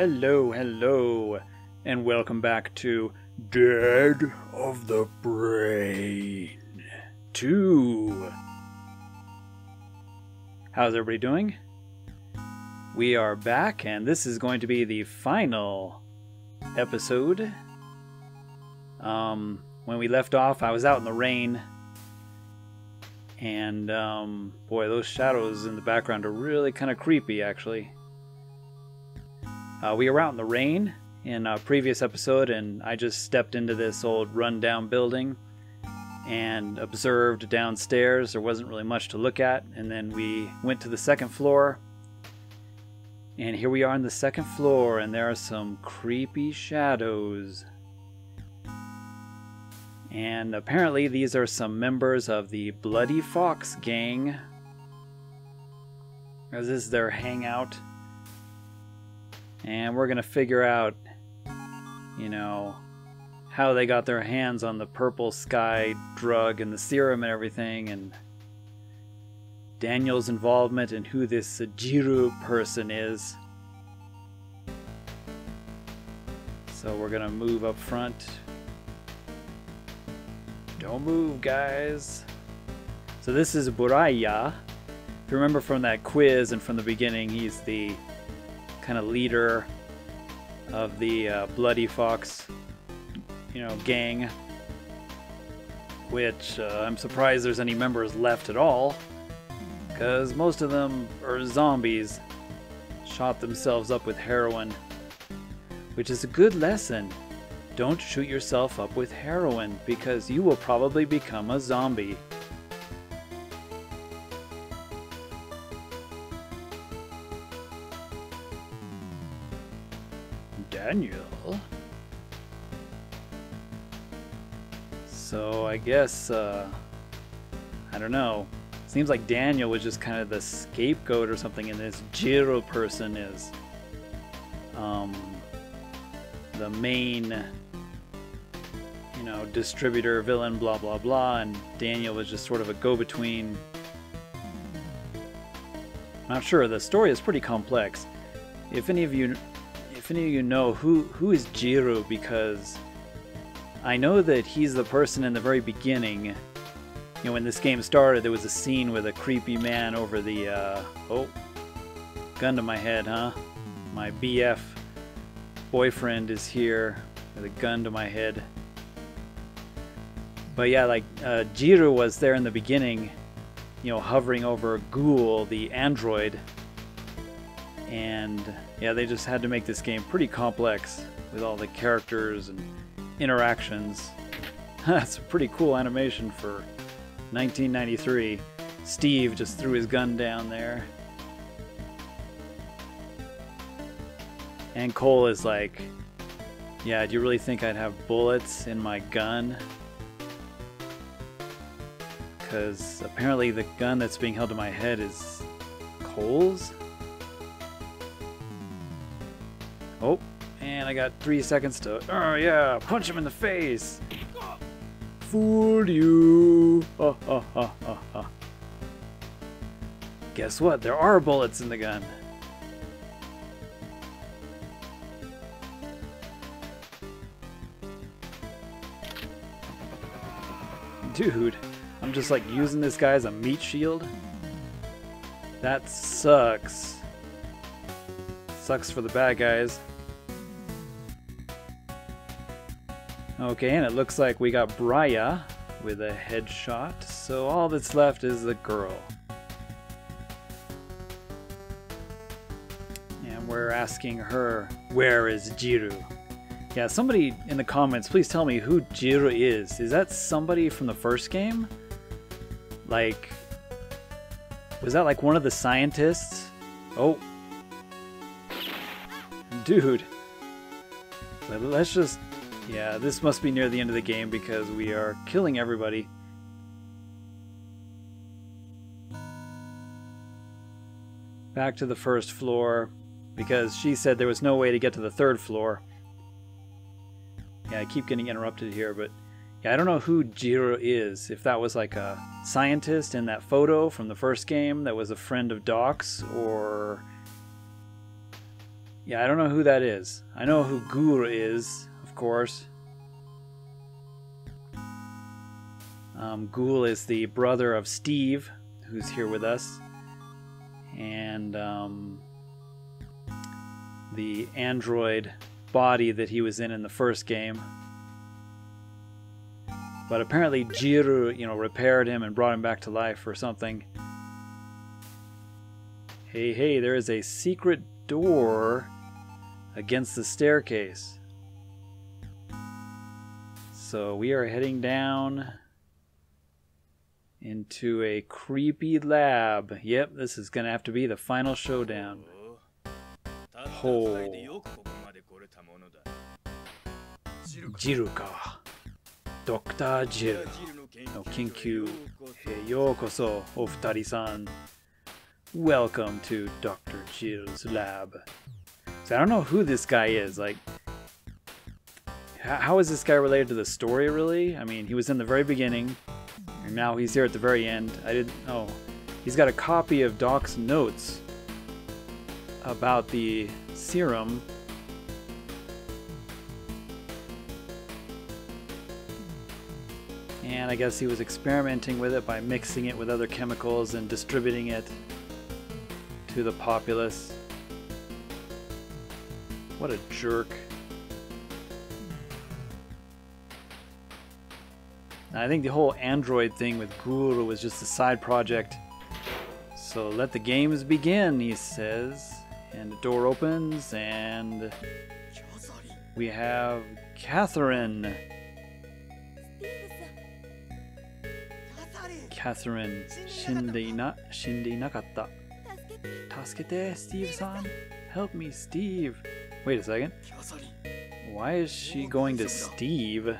Hello, hello, and welcome back to Dead of the Brain 2. How's everybody doing? We are back, and this is going to be the final episode. When we left off, I was out in the rain, and boy, those shadows in the background are really kind of creepy, actually. We were out in the rain in a previous episode, and I just stepped into this old run-down building and observed downstairs. There wasn't really much to look at, and then we went to the second floor. And here we are on the second floor, and there are some creepy shadows. And apparently these are some members of the Bloody Fox gang, as this is their hangout. And we're going to figure out, you know, how they got their hands on the Purple Sky drug and the serum and everything, and Daniel's involvement and who this Jiru person is. So we're going to move up front. Don't move, guys. So this is Buraiya. If you remember from that quiz and from the beginning, he's the kind of leader of the Bloody Fox, you know, gang, which I'm surprised there's any members left at all, because most of them are zombies, shot themselves up with heroin, which is a good lesson. Don't shoot yourself up with heroin, because you will probably become a zombie. Daniel. So I guess, I don't know. Seems like Daniel was just kind of the scapegoat or something, and this Jiru person is the main, you know, distributor, villain, blah, blah, blah, and Daniel was just sort of a go-between. Not sure. The story is pretty complex. If any of you know who is Jiru, because I know that he's the person in the very beginning. You know, when this game started, there was a scene with a creepy man over the oh, gun to my head, huh? My BF boyfriend is here with a gun to my head. But yeah, like Jiru was there in the beginning, you know, hovering over Ghoul, the android. And yeah, they just had to make this game pretty complex with all the characters and interactions. That's a pretty cool animation for 1993. Steve just threw his gun down there. And Cole is like, yeah, do you really think I'd have bullets in my gun? Because apparently the gun that's being held to my head is Cole's? Oh, and I got 3 seconds to, oh yeah, punch him in the face. Fool you. Oh, oh, oh, oh, oh. Guess what? There are bullets in the gun. Dude, I'm just like using this guy as a meat shield. That sucks. Sucks for the bad guys. Okay, and it looks like we got Buraiya with a headshot, so all that's left is the girl. And we're asking her, where is Jiru? Yeah, somebody in the comments, please tell me who Jiru is. Is that somebody from the first game? Like, was that like one of the scientists? Oh. Dude. Let's just... yeah, this must be near the end of the game because we are killing everybody. Back to the first floor because she said there was no way to get to the third floor. Yeah, I keep getting interrupted here, but yeah, I don't know who Jiru is. If that was like a scientist in that photo from the first game that was a friend of Doc's, or Yeah, I don't know who that is. I know who Ghoul is, of course. Ghoul is the brother of Steve, who's here with us. And the android body that he was in the first game. But apparently Jiru, you know, repaired him and brought him back to life or something. Hey, hey, there is a secret door against the staircase. So we are heading down into a creepy lab. Yep, this is going to have to be the final showdown. Oh. Jiru ka. Dr. Jiru no Kinkyu he yokoso o futari-san. Welcome to Dr. Jiru's lab. So I don't know who this guy is. Like, how is this guy related to the story, really? I mean, he was in the very beginning, and now he's here at the very end. I didn't know. Oh, he's got a copy of Doc's notes about the serum. And I guess he was experimenting with it by mixing it with other chemicals and distributing it to the populace. What a jerk. Now, I think the whole android thing with Ghoul was just a side project. So let the games begin, he says. And the door opens and we have Catherine. Catherine, shindinakatta. Tasukete, Steve-san. Help me, Steve. Wait a second. Why is she going to Steve? I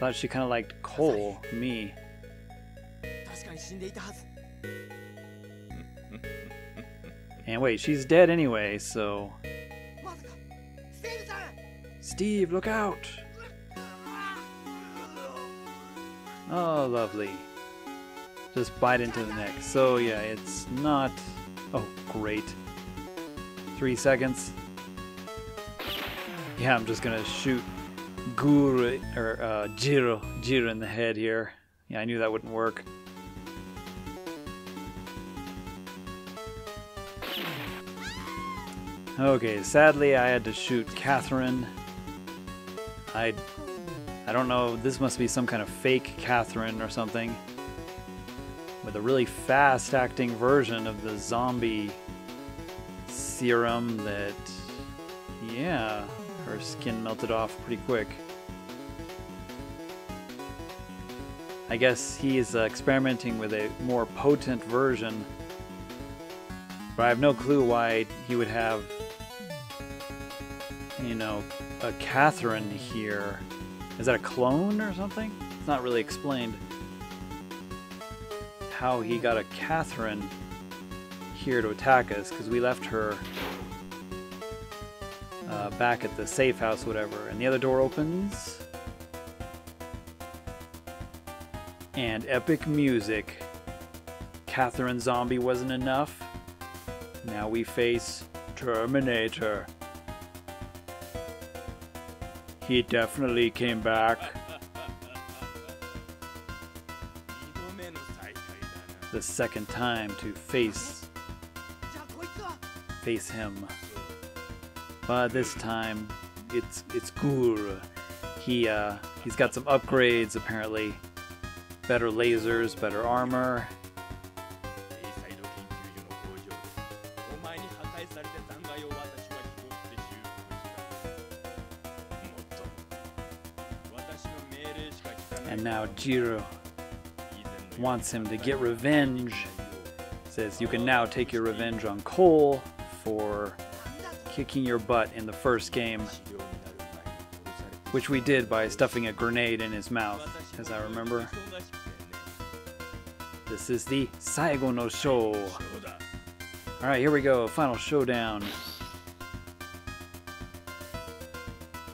thought she kind of liked Cole, me. And wait, she's dead anyway, so... Steve, look out! Oh, lovely. Just bite into the neck. So yeah, it's not... Oh, great. 3 seconds. Yeah, I'm just gonna shoot Guru, or Jiru in the head here. Yeah, I knew that wouldn't work. Okay, sadly I had to shoot Catherine. I don't know, this must be some kind of fake Catherine or something. With a really fast-acting version of the zombie serum that, yeah, her skin melted off pretty quick. I guess he's experimenting with a more potent version, but I have no clue why he would have, you know, a Catherine here. Is that a clone or something? It's not really explained how he got a Catherine here to attack us, because we left her back at the safe house, whatever. And the other door opens, and epic music. Catherine zombie wasn't enough. Now we face Terminator. He definitely came back. The second time to face him, but this time it's Ghoul. He's got some upgrades apparently, better lasers, better armor. And now Jiru wants him to get revenge. Says you can now take your revenge on Cole for kicking your butt in the first game, which we did by stuffing a grenade in his mouth, as I remember. This is the Saigo no Show. Alright, here we go, final showdown.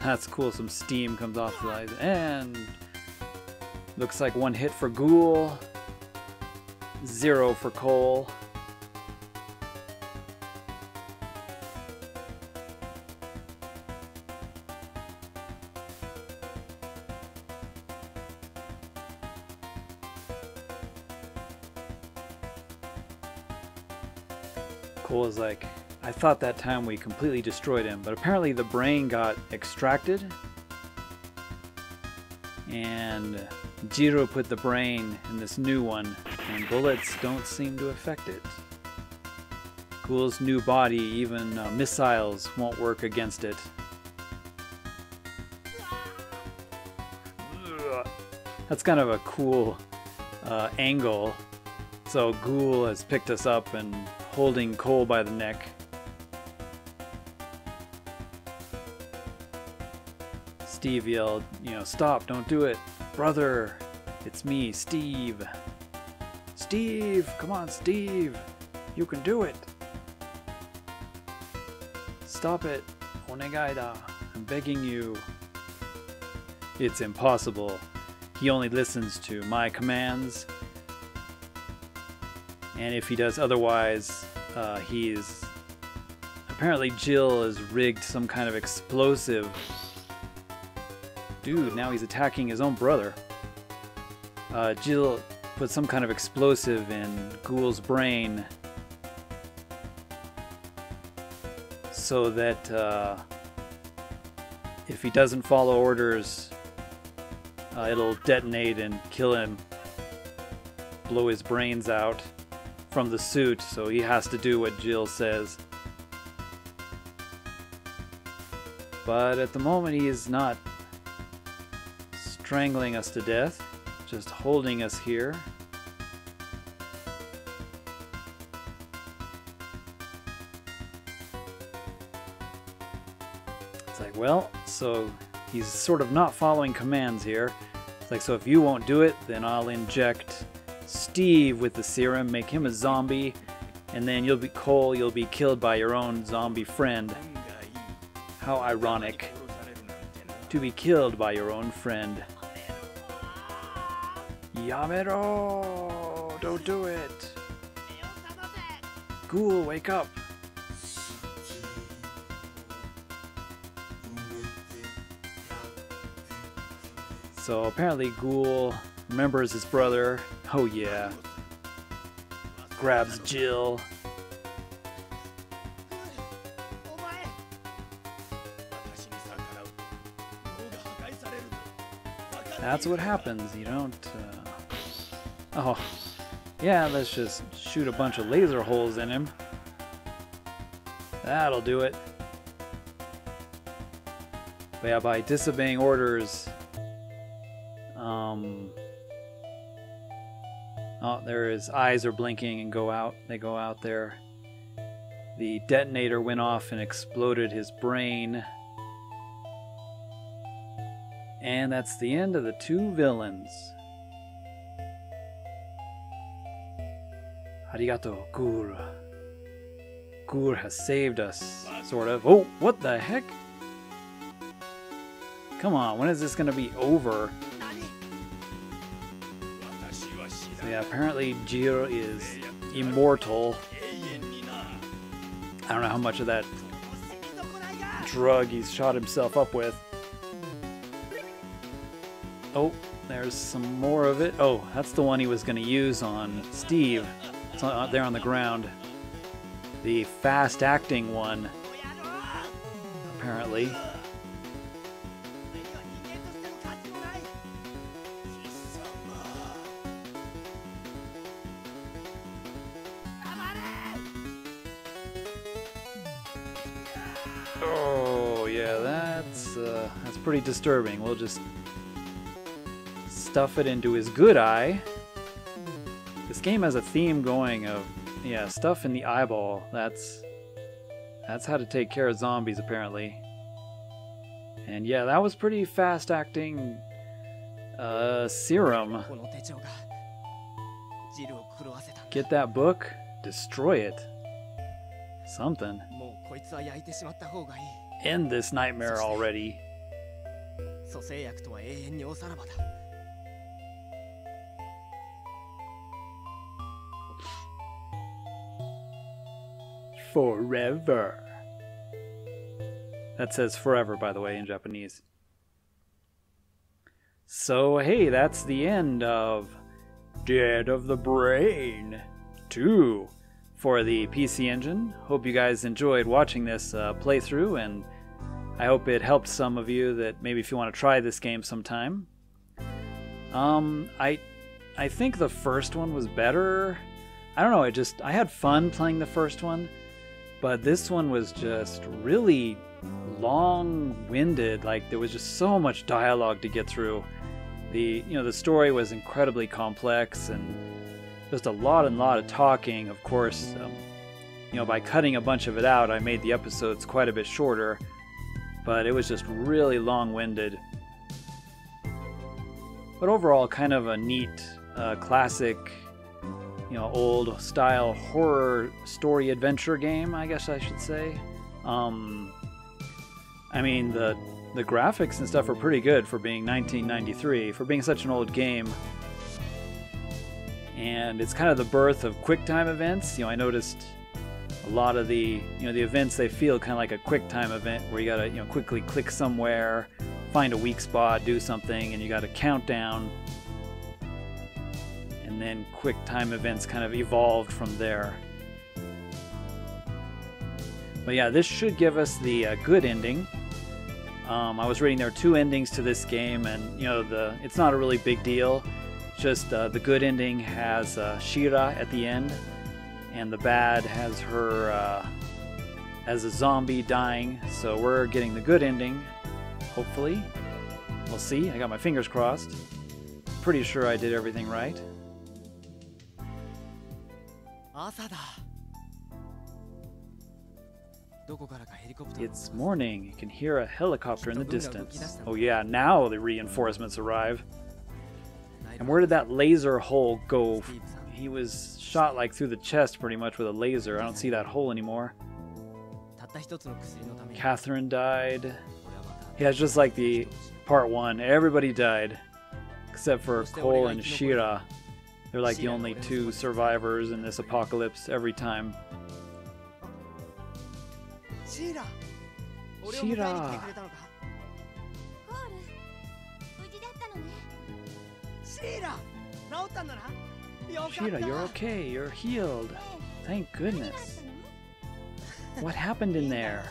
That's cool, some steam comes off the eyes, and looks like one hit for Ghoul, 0 for Cole. Cole is like, I thought that time we completely destroyed him, but apparently the brain got extracted and Jiru put the brain in this new one and bullets don't seem to affect it. Ghoul's new body, even missiles won't work against it. That's kind of a cool angle. So Ghoul has picked us up and holding Cole by the neck. Steve yelled, you know, stop, don't do it. Brother, it's me, Steve. Steve, come on, Steve. You can do it. Stop it, onegai da. I'm begging you. It's impossible. He only listens to my commands. And if he does otherwise, he's... Apparently Jill has rigged some kind of explosive. Dude, now he's attacking his own brother. Jill put some kind of explosive in Ghoul's brain so that if he doesn't follow orders, it'll detonate and kill him, blow his brains out from the suit, so he has to do what Jill says. But at the moment he is not strangling us to death, just holding us here. It's like, well, so he's sort of not following commands here. It's like, so if you won't do it, then I'll inject Steve with the serum, make him a zombie, and then you'll be Cole, you'll be killed by your own zombie friend. How ironic. To be killed by your own friend. Yamero! Don't do it! Ghoul, wake up! So apparently Ghoul remembers his brother. Oh yeah. Grabs Jill. That's what happens. You don't... Oh. Yeah, let's just shoot a bunch of laser holes in him. That'll do it. But yeah, by disobeying orders... Oh, there his eyes are blinking and go out. They go out there. The detonator went off and exploded his brain. And that's the end of the two villains. Arigato, Ghoul. Ghoul has saved us, sort of. Oh, what the heck? Come on, when is this gonna be over? Yeah, apparently Jiru is immortal. I don't know how much of that drug he's shot himself up with. Oh, there's some more of it. Oh, that's the one he was going to use on Steve. It's out there on the ground. The fast-acting one, apparently. That's pretty disturbing. We'll just stuff it into his good eye. This game has a theme going of, yeah, stuff in the eyeball. That's how to take care of zombies, apparently. And yeah, that was pretty fast-acting serum. Get that book, destroy it. Something. End this nightmare already. Forever. That says forever, by the way, in Japanese. So, hey, that's the end of Dead of the Brain 2. for the PC Engine. Hope you guys enjoyed watching this playthrough, and I hope it helped some of you that maybe if you want to try this game sometime. I think the first one was better. I don't know, I had fun playing the first one, but this one was just really long-winded. Like, there was just so much dialogue to get through. The story was incredibly complex, and just a lot of talking. Of course, by cutting a bunch of it out, I made the episodes quite a bit shorter, but it was just really long-winded. But overall, kind of a neat, classic, old-style horror story adventure game, I guess I should say. I mean, the graphics and stuff are pretty good for being 1993, for being such an old game. And it's kind of the birth of QuickTime events. I noticed a lot of the, the events, they feel kind of like a QuickTime event where you gotta, quickly click somewhere, find a weak spot, do something, and you got a countdown. And then QuickTime events kind of evolved from there. But yeah, this should give us the good ending. I was reading there are two endings to this game, and it's not a really big deal. Just the good ending has Shira at the end, and the bad has her as a zombie dying. So we're getting the good ending, hopefully. We'll see. I got my fingers crossed. Pretty sure I did everything right. It's morning. You can hear a helicopter in the distance. Oh yeah, now the reinforcements arrive. And where did that laser hole go? He was shot like through the chest pretty much with a laser. I don't see that hole anymore. Catherine died. Yeah, it's just like the part one. Everybody died. Except for Cole and Shira. They're like the only two survivors in this apocalypse every time. Shira! Shira, you're okay. You're healed. Thank goodness. What happened in there?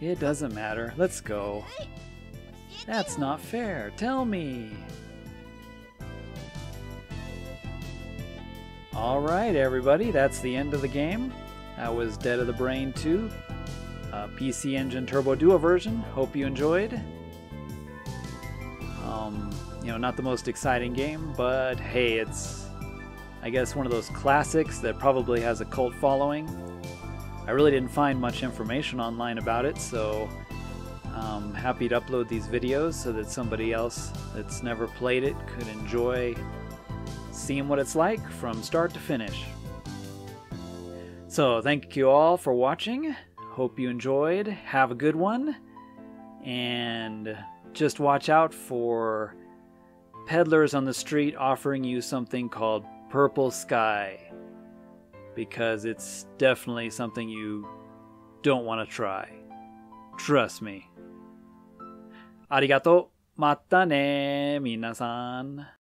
It doesn't matter. Let's go. That's not fair. Tell me. Alright, everybody. That's the end of the game. That was Dead of the Brain 2. PC Engine Turbo Duo version. Hope you enjoyed. Not the most exciting game, but hey, it's, I guess, one of those classics that probably has a cult following. I really didn't find much information online about it, so I'm happy to upload these videos so that somebody else that's never played it could enjoy seeing what it's like from start to finish. So thank you all for watching. Hope you enjoyed. Have a good one. And just watch out for peddlers on the street offering you something called Purple Sky, because it's definitely something you don't want to try. Trust me. Arigato, mata ne, minasan.